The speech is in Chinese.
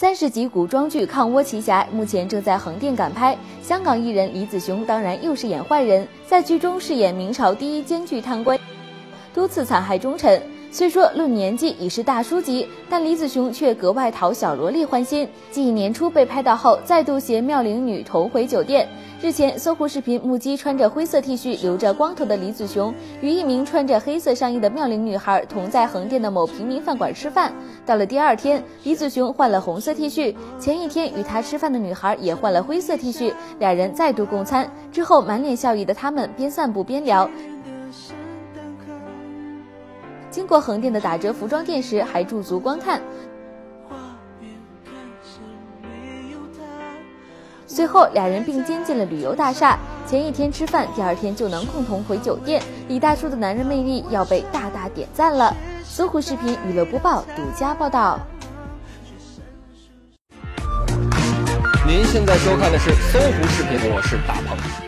30集古装剧《抗倭奇侠》目前正在横店赶拍，香港艺人李子雄当然又是演坏人，在剧中饰演明朝第一监剧贪官，多次残害忠臣。虽说论年纪已是大叔级，但李子雄却格外讨小萝莉欢心。继年初被拍到后，再度携妙龄女同回酒店。日前，搜狐视频目击穿着灰色 T 恤、留着光头的李子雄与一名穿着黑色上衣的妙龄女孩同在横店的某平民饭馆吃饭。到了第二天，李子雄换了红色 T 恤，前一天与他吃饭的女孩也换了灰色 T 恤，俩人再度共餐。之后，满脸笑意的他们边散步边聊。经过横店的打折服装店时，还驻足观看。随后，俩人并肩进了旅游大厦。前一天吃饭，第二天就能共同回酒店。李大叔的男人魅力要被大大点赞了。搜狐视频娱乐播报独家报道。您现在收看的是搜狐视频，我是大鹏。